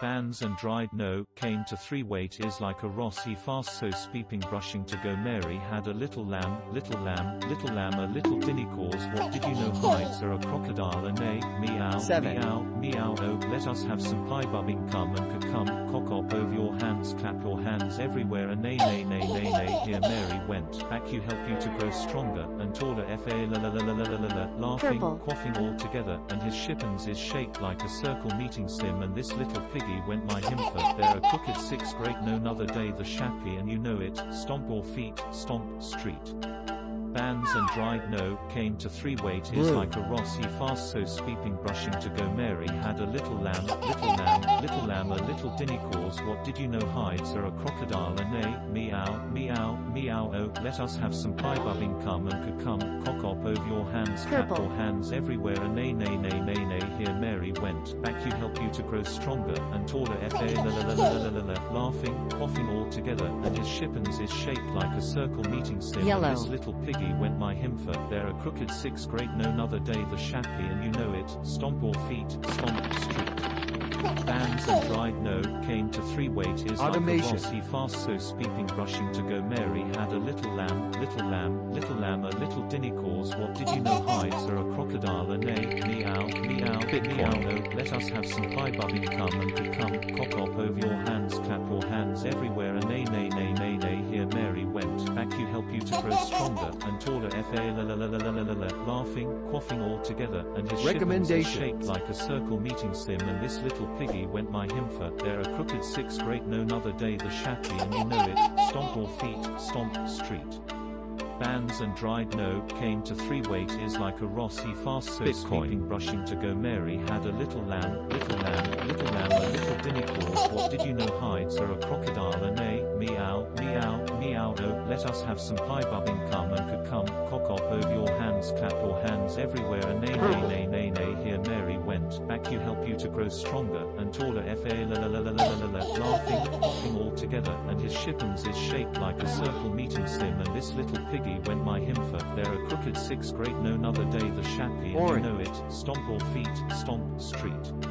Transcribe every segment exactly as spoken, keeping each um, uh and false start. Bands and dried no came to three weight is like a rossi fast so speeping brushing to go. Mary had a little lamb, little lamb, little lamb, a little dinny cause what did you know hides are a crocodile and nay, meow, Seven. meow, meow, oh, let us have some pie bubbing come and could come, cock up over your hands, clap your hands everywhere and nay, nay, nay, nay, nay, here Mary went, back you help you to grow stronger and taller, fa la la la la la la la, laughing, Purple. quaffing all together, and his shippins is shaped like a circle meeting sim and this little pig went my himfer there a crooked six great no another day the shappy and you know it stomp your feet stomp street bands and dried no came to three weight is like a rossi fast so speeping brushing to go. Mary had a little lamb, little lamb, little lamb, a little dinny cause what did you know hides are a crocodile and nay, meow, meow, meow, oh, let us have some pie bubbing come and could come, cock up over your hands, clap your hands everywhere and nay, nay, nay, nay, nay, here Mary went, back you help you to grow stronger and taller, fa la la la la la la, laughing, coughing all together, and his shippins is shaped like a circle meeting sim and this little piggy went my himfer there a crooked six great no another day the shappy and you know it stomp your feet stomp street bands and dried no came to three weight is Automation. Like a bossy fast so speaking brushing to go. Mary had a little lamb, little lamb, little lamb, a little dinny cause what did you know hides are a crocodile and nay, meow, meow, meow, oh, let us have some pie bubbing come and could come cock up over your hands clap your hands everywhere and nay nay nay nay nay here Mary went back you help you to grow stronger and taller fa la la la la la la la laughing quaffing all together and his shippings is shaped like a circle meeting sim and this little piggy went my himfer there a crooked six great no another day the shappy and you know it stomp your feet stomp street bands and dried no came to three weight is like a rossi fast so speaking brushing to go. Mary had a little lamb, little lamb, little lamb, a little dinny claws what did you know hides are a crocodile and nay, meow, meow, meow, oh, let us have some pie bubbing come and could come, cock up over your hands, clap your hands everywhere and nay, nay, nay, nay, nay, here Mary went, back you help you to grow stronger and taller, fa la la la la la la la, laughing, coughing all together, and his shippins is shaped like a circle meeting sim and this little piggy went my himfer there a crooked six great no another day the shappy and you know it stomp your feet stomp street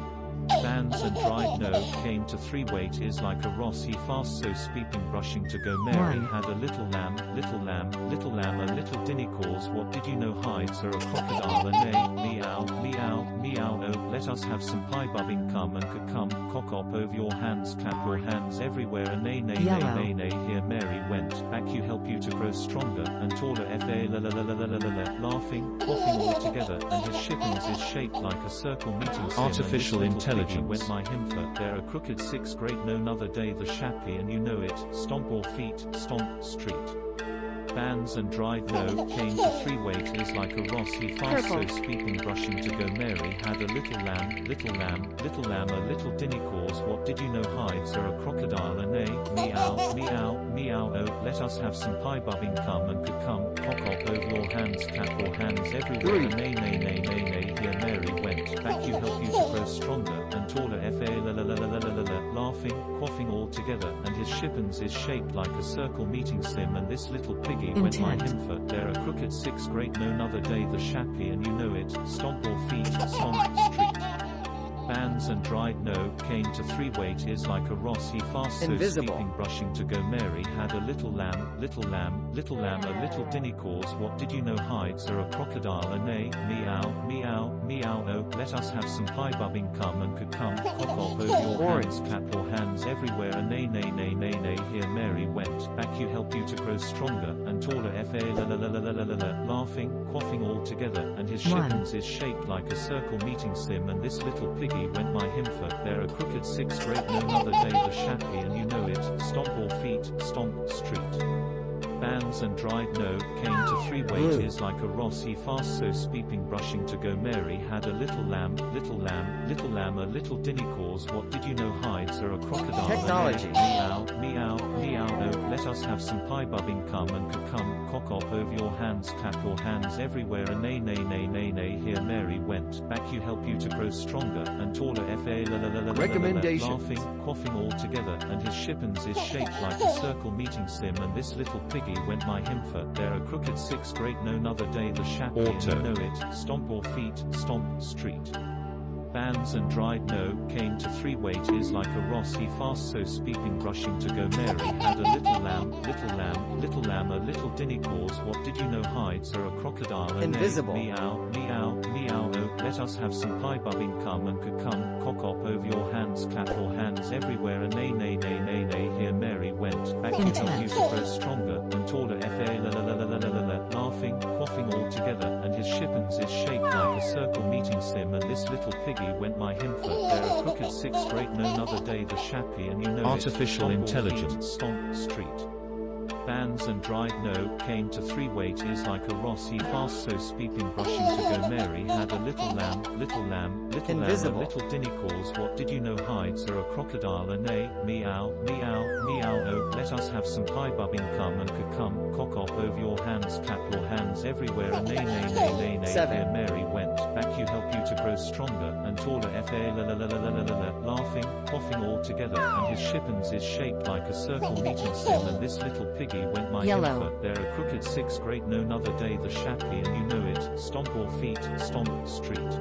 bands and dried no came to three weight is like a rossi fast so speaking rushing to go. Mary had a little lamb, little lamb, little lamb, a little dinny calls what did you know hides are a crocodile and nay, meow, meow, meow, oh, let us have some pie bubbing come and could come cock up over your hands clap your hands everywhere and nay, nay, nay, nay, nay, nay here Mary went back you help you to grow stronger and taller fa la la la la la la laughing coughing all together and his shippings is shaped like a circle meeting artificial intelligence went my himfer there a crooked six great no another day the shappy and you know it stomp your feet stomp street bands and dried no came to three weight is like a rossi fast so speaking brushing to go. Mary had a little lamb, little lamb, little lamb, a little dinny cause what did you know hides are a crocodile and nay, meow, meow, meow, oh, let us have some pie bubbing come and could come cock up over your hands clap your hands everywhere and nay, nay, nay, nay, nay, here Mary went back you help you to grow stronger and taller fa la la la la la la laughing quaffing all together and his shippins is shaped like a circle meeting sim and this little piggy went my himfer there a crooked six great no another day the shappy and you know it stomp your feet stomp street bands and dried no came to three weight is like a rossi fast so speaking brushing to go. Mary had a little lamb, little lamb, little lamb, a little dinny cause what did you know hides are a crocodile and nay, meow, meow, meow, oh, let us have some pie bubbing come and could come cock up over your hands clap your hands everywhere and nay, nay, nay, nay, nay, here Mary went back you help you to grow stronger and taller fa la la la la la la la laughing quaffing all together and his shippins is shaped like a circle meeting sim and this little piggy went my himfer there a crooked six great no another day the shappy and you know it stomp your feet stomp street bands and dried no came to three weight is like a rossi fast so speaking brushing to go. Mary had a little lamb, little lamb, little lamb, a little dinny cause what did you know hides are a crocodile technology meow, meow, meow, oh, let us have some pie bubbing come and could come cock up over your hands clap your hands everywhere and nay, nay, nay, nay, nay, here Mary went back you help you to grow stronger and taller fa la la la la recommendation laughing quaffing all together and his shippins is shaped like a circle meeting sim and this little piggy went my himfer there a crooked six great no another day the shappy and you know it stomp your feet stomp street Vans and dried no came to three weight is like a Ross he fast so speaking rushing to go Mary had a little lamb, little lamb, little lamb a little dinny paws what did you know hides are a crocodile and invisible nay, meow, meow, meow oh let us have some pie bubbing come and could come cock up over your hands clap your hands everywhere and nay nay nay nay nay here Mary went back into her you to grow stronger and taller fa la la la la la la la laughing, quaffing all together and his shippins is shaped like a circle meeting sim and this little piggy went my himfer there a crooked six great no another day the shappy and you know artificial intelligence stomp street Vans and dried no came to three weight is like a Ross he fast so speaking rushing to go Mary had a little lamb, little lamb, little invisible. Lamb a little dinny calls what did you know hides are a crocodile and nay, meow, meow, meow oh let us have some pie bubbing come and could come cock up over your hands clap your hands everywhere and nay nay nay nay nay here Mary went back you help you to grow stronger and taller fa la la la la la la la laughing, coughing all together and his shippins is shaped like a circle meeting stem and this little piggy went my yellow there a crooked six great no another day the shappy and you know it stomp all feet stomp street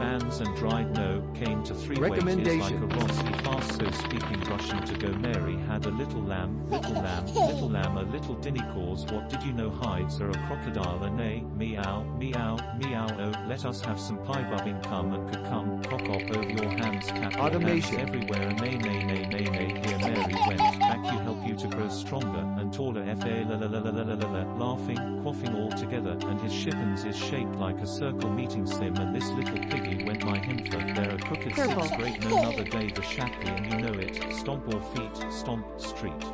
Vans and dried no came to three recommendation like a Ross he fast so speaking rushing to go Mary had a little lamb little lamb little lamb a little dinny calls what did you know hides are a crocodile and nay meow meow meow oh let us have some pie bubbing come and could come cock up over your hands cap automation hands everywhere and nay nay nay nay nay here Mary went back you help you to grow stronger and taller fa la la la la la la la laughing quaffing all together and his shippins is shaped like a circle meeting sim and this little piggy went my himfer there a crooked Purple. Six great no another day the shappy and you know it stomp all feet stomp street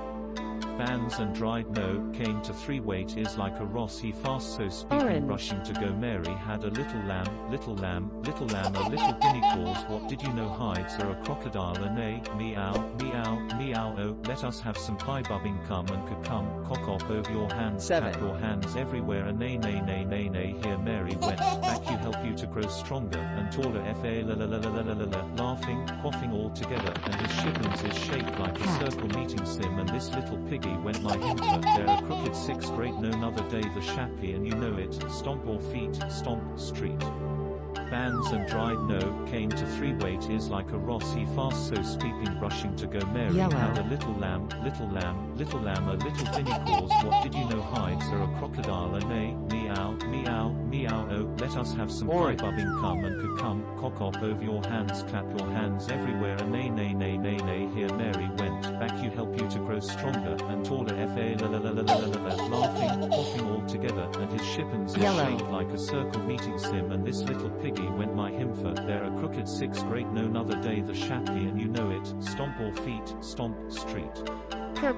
Vans and dried no came to three weight is like a Ross he fast so speaking Orange. Rushing to go Mary had a little lamb little lamb little lamb a little guinea calls what did you know hides are a crocodile and nay meow meow meow oh let us have some pie bubbing come and could come cock up over your hands tap your hands everywhere and nay nay nay nay nay here Mary went back you help you to grow stronger and taller fa la la la la la la la laughing quaffing all together and his shippins is shaped like a circle meeting sim and this little pig went my himfer there a crooked six great no another day the shappy and you know it stomp all feet stomp street Vans and dried no came to three weight is like a Ross he fast so speaking rushing to go Mary Yellow. Had a little lamb little lamb little lamb a little dinny calls what did you know hides are a crocodile and nay meow meow meow oh let us have some pie bubbing come and could come cock up over your hands clap your hands everywhere and nay nay nay nay nay here Mary went back you help you to grow stronger and taller fa la la la la la la la laughing coughing all together and his shippins is shaped like a circle meeting sim and this little piggy went my himfer there a crooked six great no another day the shappy and you know it stomp all feet stomp street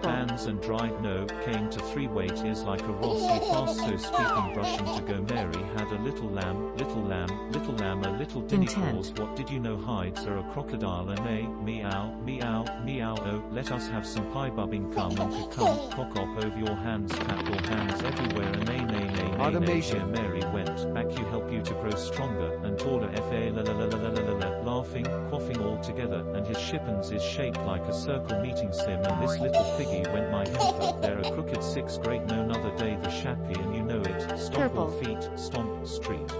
Vans and dried no came to three weight is like a Ross he fast so speaking rushing to go Mary had a little lamb little lamb little lamb a little dinny calls what did you know hides are a crocodile and nay meow meow meow oh let us have some pie bubbing come and could come cock up over your hands clap your hands everywhere and nay nay nay nay automation Mary went back you help you to grow stronger and taller fa la la la la la la la laughing quaffing all together and his shippins is shaped like a circle meeting sim and this little piggy went my himfer there a crooked six great no another day the shappy and you know it stomp all feet stomp street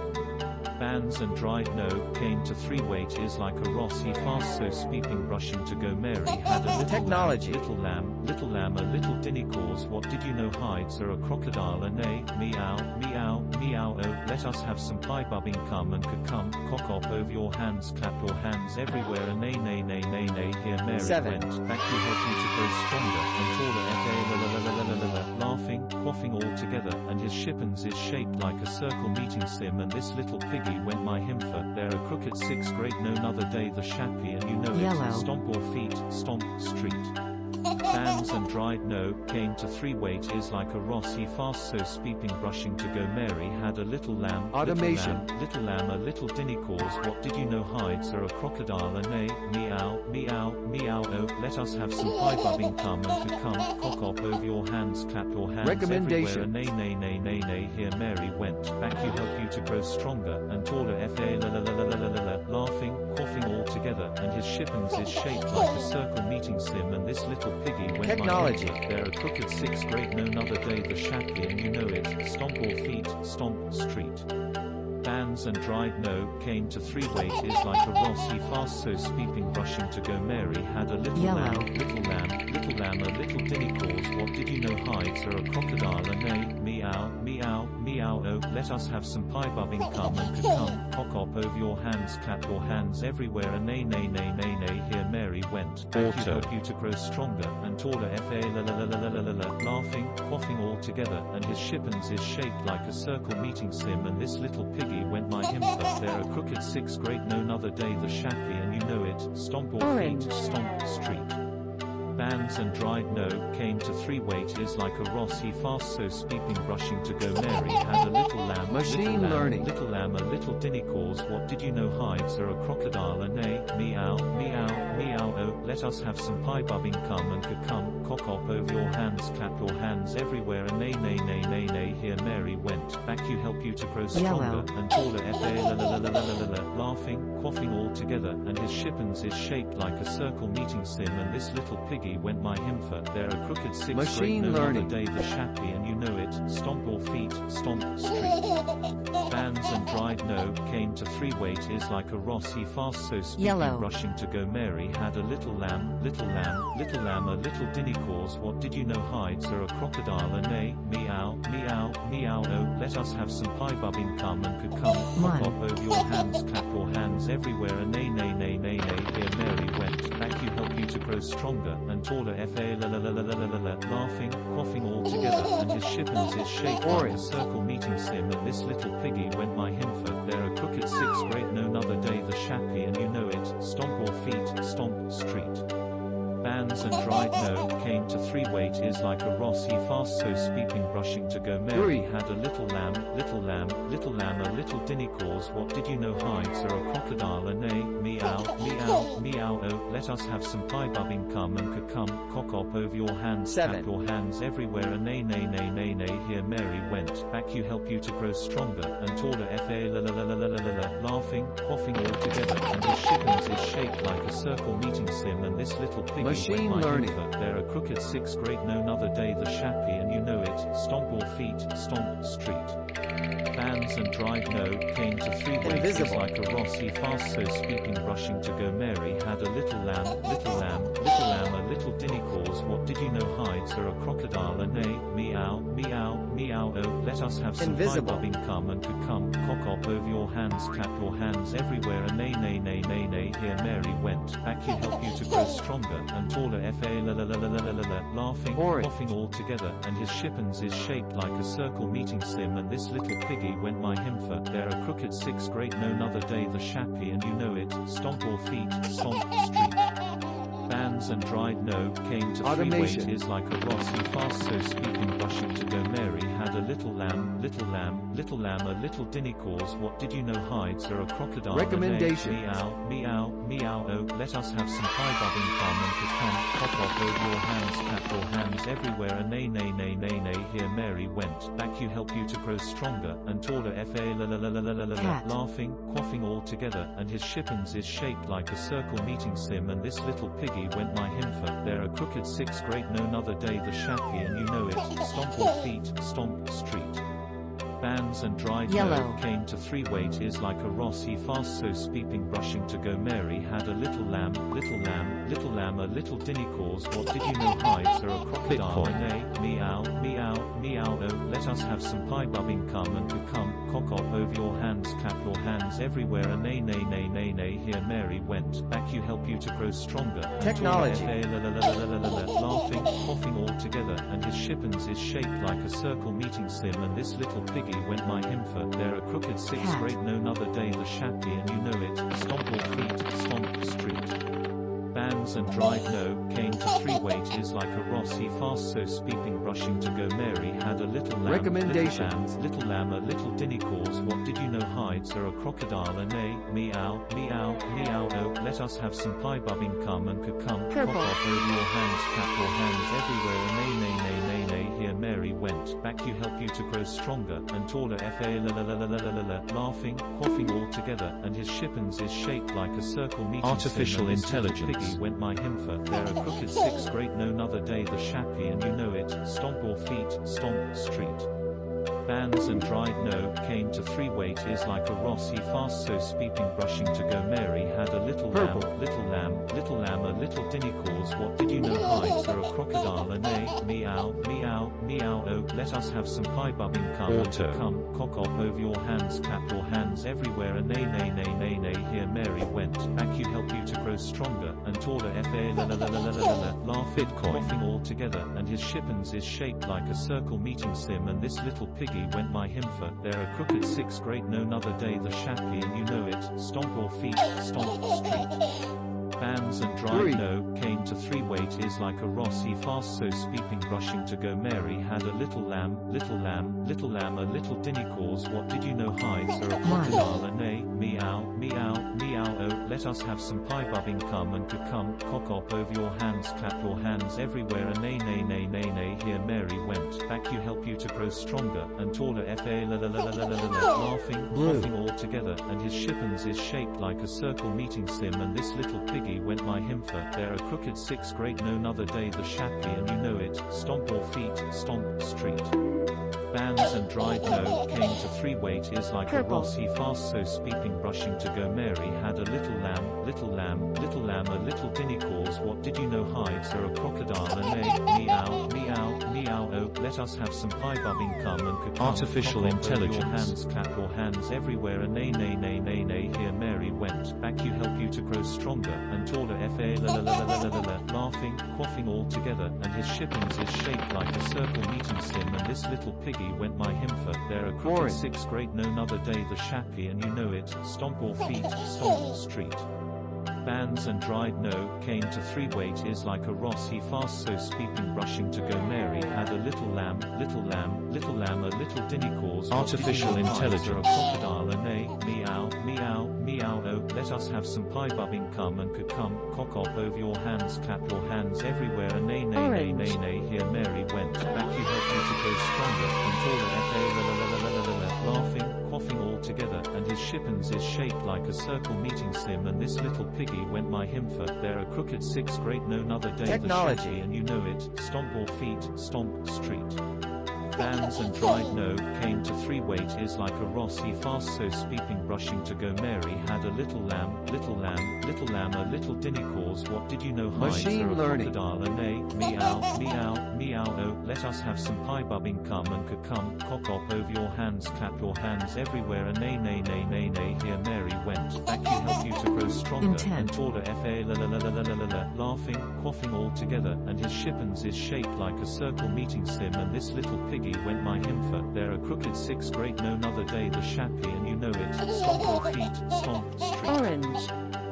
Vans and dried no came to three weight is like a Ross he fast so speaking rushing to go Mary had a little technology lamb, little lamb little lamb a little dinny calls what did you know hides are a crocodile and nay meow meow meow oh let us have some pie bubbing come and could come cock up over your hands clap your hands everywhere and nay nay nay nay nay here Mary Seven. Went back you help you to grow stronger and taller fa laughing quaffing all together and his shippins is shaped like a circle meeting sim and this little pig went my himfer there a crooked six great no another day the shappy and you know Yellow. It stomp all feet stomp street Vans and dried no came to three weight is like a Ross he fast so speaking rushing to go Mary had a little lamb automation little lamb, little lamb a little dinny calls what did you know hides are a crocodile and nay meow meow meow oh let us have some pie bubbing come and could come cock up over your hands clap your hands recommendation everywhere and nay nay nay nay nay here Mary went back you help you to grow stronger and taller fa la la la la la la la laughing coughing all together and his shippins is shaped like a circle meeting sim and this little piggy went technology my himfer, there a crooked six great no another day the shappy and you know it stomp all feet stomp street Dan's and dried no came to three weight is like a Rossi fast so sweeping rushing to go. Mary had a little Yellow. lamb, little lamb, little lamb, a little dinny cause what did you know hides are a crocodile and a meow, meow, meow, oh, let us have some pie bubbing come and could come, hock up over your hands, clap your hands everywhere and nay, nay, nay, nay, nay, here Mary went, auto, help you to grow stronger and taller, fa la la la la la la la, laughing, quaffing all together and his shippins is shaped like a circle meeting slim and this little piggy went my himfa, there a crooked six great no another day the shappy and you know it, stomp or feet, stomp street. Bands and dried no came to three weight is like a Ross he fast so speaking rushing to go. Mary had a little lamb, machine little learning lamb, little lamb a little dinny cause what did you know hides are a crocodile and a meow meow meow oh let us have some pie bubbing come and could come cock up over your hands clap your hands everywhere and nay nay nay nay nay here Mary went back you help you to grow stronger Yellow. and taller fa la la la la la la la laughing quaffing all together and his shippins is shaped like a circle meeting sim and this little piggy went my himfa, there a crooked six machine grade no learning. Other day the shappy and you know it, stomp or feet, stomp, street. Bands and dried no came to three weight is like a Ross he fast so speaking Yellow. rushing to go. Mary had a little lamb, little lamb, little lamb a little dinny cause what did you know hides are a crocodile and a meow, meow, meow oh let us have some pie bubbing come and could come, pop up over your hands, clap your hands everywhere and nay nay nay nay nay here Mary went, back you help you to grow stronger and taller fa la la la la la la la laughing, quaffing all together and his shippins is shaped like a circle meeting sim and this little piggy went my himfa, there a crooked six great no another day the shappy and you know it, stomp or feet, stomp, street. Bands and dried no came to three weight is like a Ross he fast so speaking rushing to go. Mary had a little lamb, little lamb, little lamb a little dinny cause what did you know hides are a crocodile and a meow, meow, meow oh let us have some pie bubbing come and could come cock up over your hands Seven. tap your hands everywhere and nay nay nay nay nay here Mary went back you help you to grow stronger and taller fa la la la la la la la laughing quaffing all together and his shippins is shaped like a circle meeting sim and this little pig machine learning. There a crooked six great no another day the shappy and you know it, stomp or feet, stomp, street. Bands and dried no came to three ways like a Ross he fast so speaking rushing to go. Mary had a little lamb, little lamb, little lamb a little dinny cause what did you know hides are a crocodile and a meow, meow, meow oh let us have some pie bubbing come and could come cock up over your hands clap your hands everywhere and nay nay nay nay nay here Mary went back you help you to grow stronger and taller fa la la la la la la la laughing coughing all together and his shippins is shaped like a circle meeting sim and this little piggy went my himfa, there a crooked six great no another day the shappy and you know it, stomp or feet, stomp, street. Bands and dried no came to Automation. three weight is like a Ross he fast so speaking rushing to go. Mary had a little lamb, little lamb, little lamb a little dinny cause what did you know hides are a crocodile recommendation meow, meow, meow oh let us have some pie bubbing come and could come pop off over your hands clap your hands everywhere and nay nay nay nay nay here Mary went back you help you to grow stronger and taller fa la la la la la la la laughing quaffing all together and his shippins is shaped like a circle meeting sim and this little piggy went my himfa, there a crooked six great no another day the shappy and you know it, stomp or feet, stomp, street. Bands and dried no came to three weight is like a Ross he fast so speaking rushing to go. Mary had a little lamb, little lamb, little lamb a little dinny cause what did you know hides are a crocodile and a meow, meow, meow oh let us have some pie bubbing come and could come cock up over your hands clap your hands everywhere and nay nay nay nay nay here Mary went back you help you to grow stronger technology laughing coughing all together and his shippins is shaped like a circle meeting sim and this little pig went my himfa, there a crooked six Cat. great no another day the shappy and you know it, stomp or feet, stomp, street. Bands and dried no came to three weight is like a Ross he fast so speaking rushing to go. Mary had a little lamb, recommendations. Little, lamb, little lamb a little dinny cause what did you know hides are a crocodile and a meow, meow, meow oh let us have some pie bubbing come and could come pop off over your hands clap your hands everywhere and nay nay nay nay Mary went back you help you to grow stronger and taller fa la la la la la la la laughing quaffing all together and his shippins is shaped like a circle meeting artificial intelligence piggy went my himfa, there a crooked six great no another day the shappy and you know it, stomp or feet, stomp, street. bands and dried no came to three weight is like a Rossi fast so speeping brushing to go. Mary had a little lamb, little lamb, little lamb, a little dinny calls what did you know hides are a crocodile and a meow, meow, meow, oh let us have some pie bubbing come to come, cock up over your hands, tap your hands everywhere and nay nay nay nay nay here Mary went back you help you to grow stronger and taller fa la la la la la la laugh it coughing all together and his shippins is shaped like a circle meeting sim and this little piggy went my himfer there a crooked six great no another day the shappy and you know it stomp your feet stomp street bands and dried no came to three weight is like a Rossi fast so speeping brushing to go. Mary had a little lamb, little lamb, little lamb, a little dinny calls what did you know hides are a crocodile and a meow, meow, meow, oh let us have some pie bubbing come and to come cock up over your hands clap your hands everywhere and nay nay nay nay nay here Mary went back you help you to grow stronger and taller fa la la la la la la la laughing laughing all together and his shippins is shaped like a circle meeting sim and this little piggy went my himfer there a crooked six great no another day the shappy and you know it stomp your feet stomp street bands and dried no came to three weight is like a Rossi fast so speeping brushing to go. Mary had a little lamb little lamb little lamb a little dinny calls what did you know hides are a crocodile and a meow meow meow oh let us have some pie bubbing come and could artificial intelligence your hands clap your hands everywhere and nay nay nay nay nay here Mary went back you help you to grow stronger and taller fa la la la la la la laughing quaffing all together and his shippings is shaped like a circle meeting sim and this little pig went my himfer there a crooked six great no another day the shappy and you know it stomp your feet stomp street bands and dried no came to three weight is like a Rossi fast so speeping brushing to go. Mary had a little lamb little lamb little lamb a little dinny calls artificial intelligence a crocodile and a meow meow meow oh let us have some pie bubbing come and could come cock up over your hands clap your hands everywhere and nay nay nay nay nay here Mary went back you help me to go stronger and taller fa la la la la la la laughing quaffing all together and his shippins is shaped like a circle meeting sim and this little piggy went my himfer there a crooked six great no another day technology and you know it stomp your feet stomp street bands and dried no came to three weight is like a Rossi fast so speeping brushing to go. Mary had a little lamb little lamb little lamb a little dinny calls what did you know hides are a crocodile and a meow meow meow oh let us have some pie bubbing come and could come cock up over your hands clap your hands everywhere and nay nay nay nay nay here Mary went back you help you to grow stronger Intent. And taller fa la la la la la la la laughing quaffing all together and his shippins is shaped like a circle meeting sim and this little piggy went my himfer there a crooked six great no another day the shappy and you know it stomp your feet stomp street orange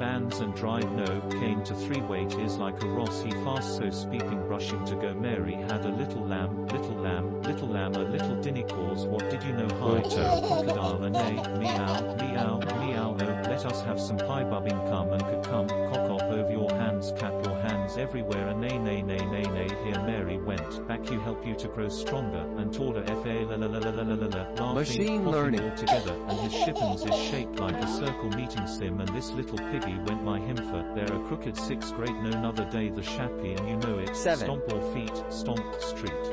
bands and dried no came to three weight is like a Rossi fast so speeping brushing to go. Mary had a little lamb little lamb little lamb a little dinny calls what did you know hides are a crocodile and a meow meow meow oh let us have some pie bubbing come and could come cock up over your hands clap your hands everywhere and nay nay nay nay nay here Mary went back you help you to grow stronger and taller fa la la la la la la la machine learning all together and his shippins is shaped like a circle meeting sim and this little piggy went my himfer there a crooked six great no another day the shappy and you know it seven stomp your feet stomp street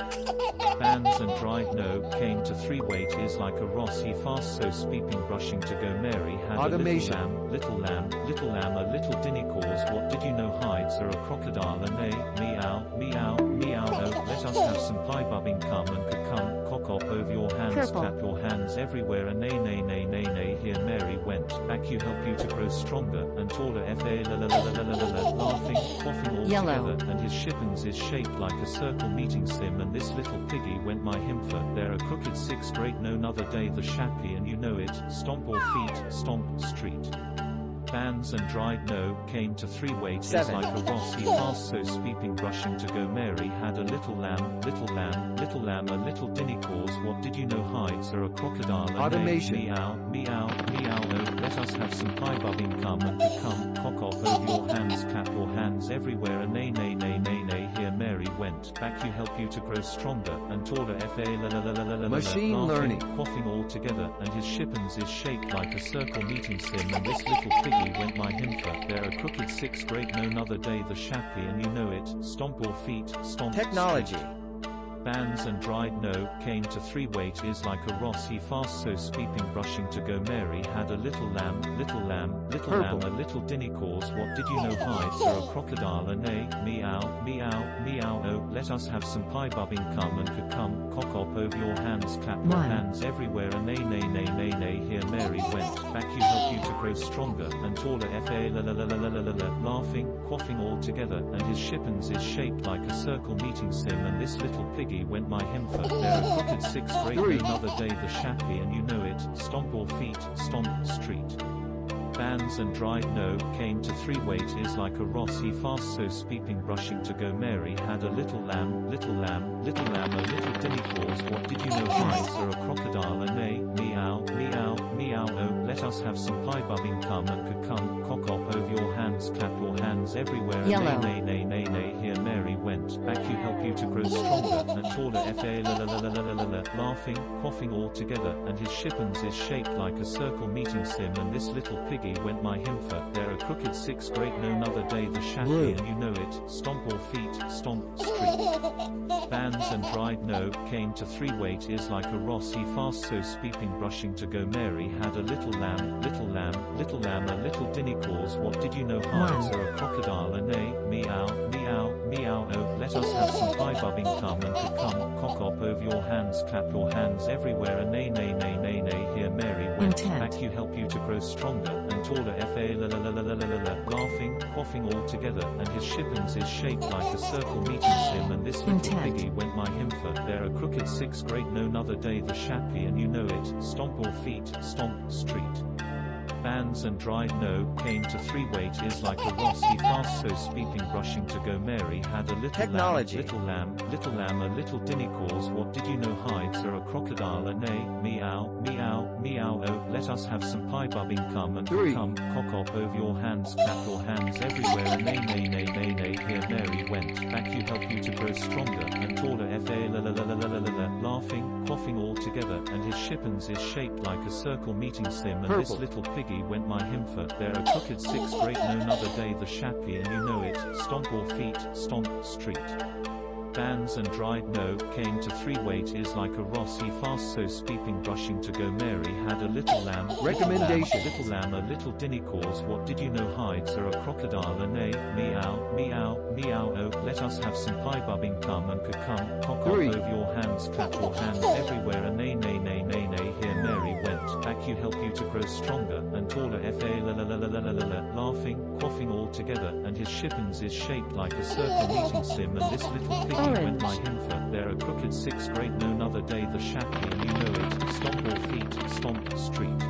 bands and dried no came to three weight is like a Rossi fast so speeping brushing to go. Mary had automation a little lamb little lamb little lamb a little dinny calls what did you know hides are a crocodile and a meow meow meow oh let us have some pie bubbing come and could come cock up over your hands Purple. Clap your hands everywhere and nay nay nay nay nay here Mary went back you help you to grow stronger and taller fa la la la la la la laughing quaffing all Yellow. Together and his shippins is shaped like a circle meeting sim and this little piggy went my himfer there a crooked six great no another day the shappy and you know it stomp your feet stomp street bands and dried no came to three weight is like a Rossi fast so speeping brushing to go. Mary had a little lamb little lamb little lamb a little dinny calls what did you know hides are a crocodile and automation meow meow meow oh let us have some pie bubbing come and come cock off over your hands clap your hands everywhere and nay nay nay nay nay here Mary went back you help you to grow stronger and taller fa la la la la la machine learning quaffing all together and his shippins is shaped like a circle meeting sim and this little piggy went my himfer there a crooked six great no another day the shappy and you know it stomp your feet stomp technology street. Bands and dried no came to three. Weight is like a Ross he fast so sweeping rushing to go. Mary had a little lamb, little lamb, little Purple. Lamb a little dinny cause what did you know hides are a crocodile a nay, meow, meow, meow oh let us have some pie bubbing come and could come, cock up over your hands clap your Mine. Hands everywhere a nay nay nay nay nay here Mary went back you help you to grow stronger and taller fa la la la la la la la laughing, quaffing all together and his shippins is shaped like a circle meeting sim and this little piggy went my him for there a crooked six. Break another day the shappy and you know it, stomp your feet, stomp, street. Bands and dried no came to three. Weight is like a Ross he fast so sweeping rushing to go. Mary had a little lamb, little lamb, little lamb a little dinny claws what did you know hides are a crocodile and nay, meow, meow, meow oh let us have some pie bubbing come and could come, cock up over your hands clap your hands everywhere Yellow. Nay nay nay nay nay here Mary went back you help you to grow stronger and taller fa la la la la la la la laughing, quaffing all together and his shippins is shaped like a circle meeting sim and this little pig went my himfer, there a crooked six. Great no another day the shappy and you know it, stomp all feet, stomp, street. Bands and dried no came to three. Weight is like a Ross he fast so sweeping rushing to go. Mary had a little lamb, little lamb, little lamb a little dinny claws what did you know hides are a crocodile and nay, meow, meow, meow oh let us have some pie bubbing come and could come, cock up over your hands clap your hands everywhere and nay nay nay nay nay here Mary went back you help you to grow stronger and taller fa la la la la la la la laughing, quaffing all together and his shippins is shaped like a circle meeting sim and this little piggy went my himfer, there a crooked six. Great no another day the shappy and you know it, stomp all feet, stomp, street. Bands and dried no came to three. Weight is like a Ross he fast so speaking rushing to go. Mary had a little Technology. Lamb, little lamb, little lamb a little dinny calls what did you know hides are a crocodile and nay, meow, meow, meow oh let us have some pie bubbing come and Three. Come, cock up over your hands clap your hands everywhere and nay nay nay nay nay here Mary went back you help you to grow stronger and taller fa la la la la la la la laughing, quaffing all together and his shippins is shaped like a circle meeting sim and Purple. This little piggy went my himfer, there a crooked six. Great no another day the shappy and you know it, stomp all feet, stomp, street. Bands and dried no came to three. Weight is like a Ross he fast so sweeping rushing to go. Mary had a little lamb, recommendation little lamb a little dinny cause what did you know hides are a crocodile and nay, meow, meow, meow oh let us have some pie bubbing come and could come, cock up over your hands clap your hands everywhere and nay nay nay nay nay here Mary went back you help you to grow stronger and taller fa la la la la la la la laughing, quaffing all together and his shippins is shaped like a circle meeting sim and this little pig went my himfer, there a crooked six. Great no another day the shappy and you know it, stomp all feet, stomp, street.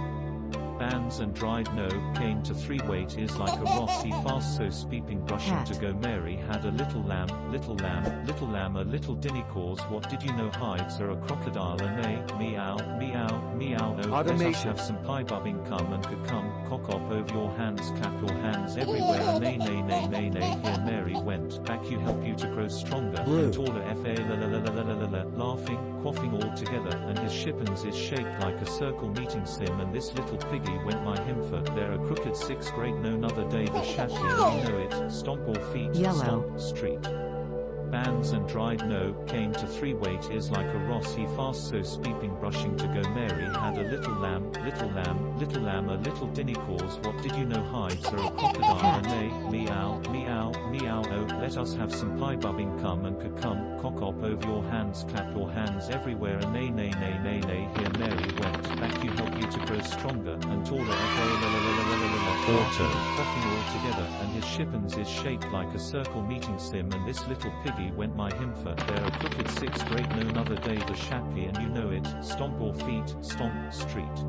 Bands and dried no came to three. Weight is like a Ross he fast so sweeping rushing Hat. To go. Mary had a little lamb, little lamb, little lamb a little dinny cause what did you know hides are a crocodile and nay, meow, meow, meow oh Automation. Let us have some pie bubbing come and could come, cock up over your hands clap your hands everywhere and nay nay nay nay nay here Mary went back you help you to grow stronger Blue. And taller fa la la la la la la la laughing, quaffing all together and his shippins is shaped like a circle meeting sim and this little piggy went my himfer, there a crooked six. Great no another day the shappy and you know it, stomp all feet, Yellow. Stomp, street. Bands and dried no came to three. Weight is like a Ross he fast so sweeping rushing to go. Mary had a little lamb, little lamb, little lamb a little dinny cause what did you know hides are a crocodile and nay, meow, meow, meow oh let us have some pie bubbing come and could come, cock up over your hands clap your hands everywhere and nay nay nay nay nay here Mary went back you help you to grow stronger and taller auto coughing all together and his shippins is shaped like a circle meeting sim and this little piggy went my himfer, there a crooked six. Great no another day the shappy and you know it, stomp all feet, stomp, street.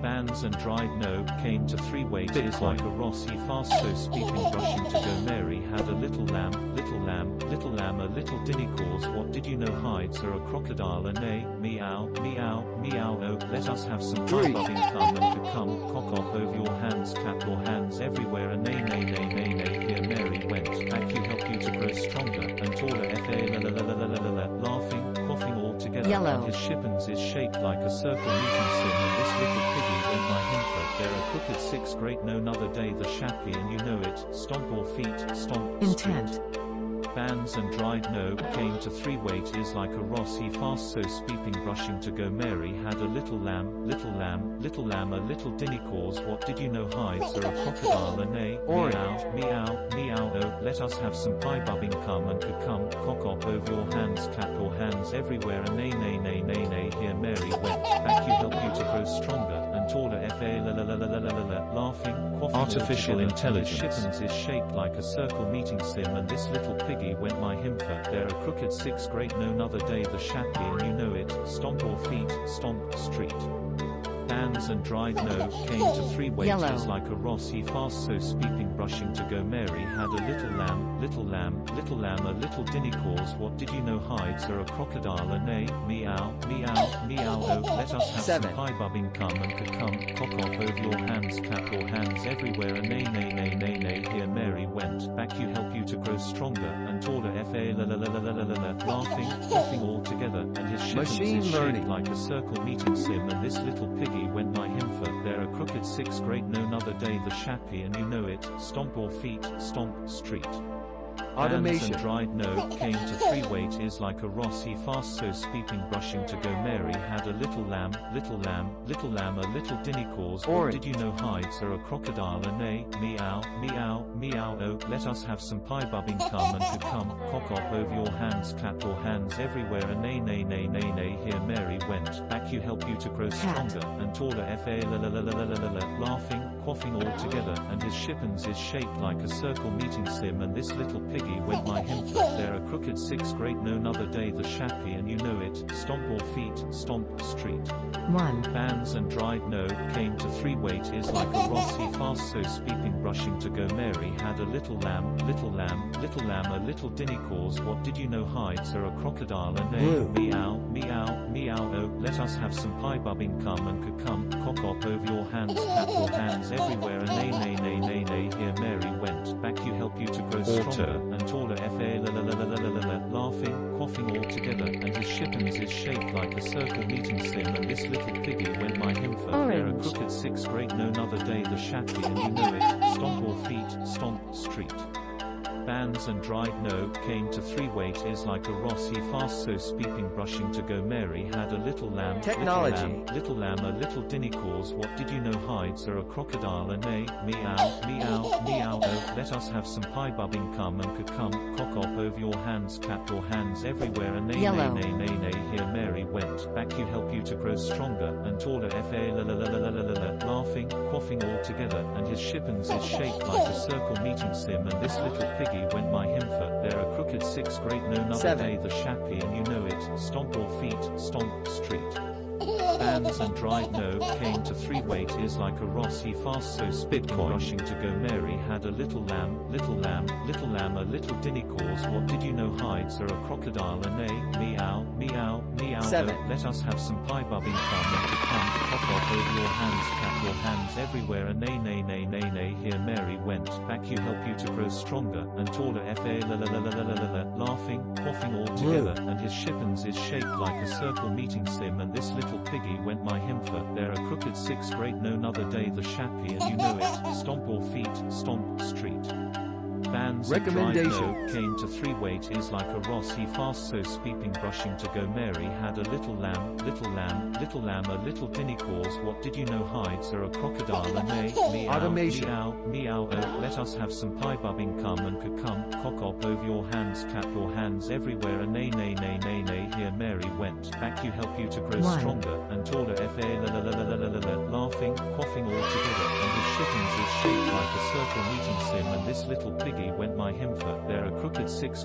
Bands and dried no came to three. Weight is like a Ross he fast so speaking rushing to go. Mary had a little lamb, little lamb, little lamb a little dinny calls what did you know hides are a crocodile and nay, meow, meow, meow oh let us have some pie bubbing come and could come, cock up over your hands clap your hands everywhere and nay nay nay nay nay here Mary went back you help you to grow stronger and taller fa la la la la la la la laughing, quaffing all together Yellow. And his shippins is shaped like a circle meeting sim and this little piggy went my himfer, there a crooked six. Great no another day the shappy and you know it, stomp all feet, stomp, Intent. Street. bands and dried no came to three weight is like a ross he fast so sweeping brushing to go. Mary had a little lamb, little lamb, little lamb, a little dinny cause what did you know hides are a crocodile and nay, meow, meow, meow, oh, let us have some pie bubbing come and come, cock up over your hands, clap your hands everywhere and nay, nay, nay, nay, nay, here Mary went, back you help you to grow stronger and taller, fa la la la la la la, laughing, quaffing. Artificial intelligence is shaped like a circle meeting sim and this little piggy went my himper, there a crooked six great no another day the shappy and you know it, stomp your feet, stomp, street. Bands and dried no came to three waiters like a ross he fast so speaking brushing to go. Mary had a little lamb, little lamb, little lamb, a little dinny cause what did you know hides are a crocodile and nay, meow, meow, meow, oh, let us have Seven. some pie bubbing come and could come, cock off over your hands, clap your hands everywhere and nay, nay, nay, nay, nay, here Mary went, back you help you to grow stronger and taller, fa la la la la la la la, laughing, laughing all together and his shippings is shaped like a circle meeting sim and this little piggy went by him for there a crooked six great no another day the shappy and you know it, stomp your feet, stomp, street. Automation and dried no came to three weight is like a ross he fast so speaking brushing to go. Mary had a little lamb, little lamb, little lamb, a little dinny cause or did you know hides are a crocodile and nay, meow, meow, meow, oh, let us have some pie bubbing come and could come, cock off over your hands, clap your hands everywhere and nay, nay, nay, nay, nay, here Mary went, back you help you to grow stronger and taller, fa la la la la la la la, laughing, quaffing all together and his shippings is shaped like a circle meeting sim and this little pig went my hymn, there a crooked six great no another day the shappy and you know it, stomp your feet, stomp, street. One. Bands and dried no came to three weight is like a ross he fast so speaking brushing to go. Mary had a little lamb, little lamb, little lamb, a little dinny cause what did you know hides are a crocodile and nay, meow, meow, meow, oh, let us have some pie bubbing come and could come, cock up over your hands, clap your hands everywhere and nay, nay, nay, nay, nay, here Mary went, back you help you to grow stronger and taller, fa la la la la la la la, laughing, quaffing all together and his shippings is shaped like a circle meeting sim and this little piggy went my himfer, there a crooked six great no another day the shappy and you know it, stomp your feet, stomp, street. Bands and dried no came to three weight is like a ross he fast so speaking brushing to go. Mary had a little lamb, technology, little lamb, little lamb, a little dinny cause what did you know hides are a crocodile and nay, meow, meow, meow, oh, let us have some pie bubbing come and could come, cock off over your hands, clap your hands everywhere and nay, Yellow. nay, nay, nay, nay, here Mary went, back you help you to grow stronger and taller, fa la la la la la la la, laughing, quaffing all together and his shippings is shaped like a circle meeting sim and this little pig went my himfer, there a crooked six great no another Seven. day the shappy and you know it, stomp your feet, stomp, street. Bands and dried no came to three weight is like a ross he fast so spit rushing to go. Mary had a little lamb, little lamb, little lamb, a little dinny cause what did you know hides are a crocodile and nay, meow, meow, meow, oh, let us have some pie bubbing come and come, cock off over your hands, clap your hands everywhere and nay, nay, nay, nay, nay, here Mary went, back you help you to grow stronger and taller, fa la la la la la la la, laughing, quaffing all together and his shippings is shaped like a circle meeting sim and this little piggy went my himfer, there a crooked six great no another day the shappy and you know it, stomp your feet, stomp, street. Bands and dried no came to three weight is like a ross he fast so speaking brushing to go. Mary had a little lamb, little lamb, little lamb, a little dinny cause what did you know hides are a crocodile and nay, meow, Automation. meow, meow, oh, let us have some pie bubbing come and could come, cock up over your hands, clap your hands everywhere and nay, nay, nay, nay, nay, here Mary went, back you help you to grow One. stronger and taller, fa la la la la la la la, laughing, quaffing all together and his shippings is shaped like a circle meeting sim and this little piggy went my himfer, there a crooked six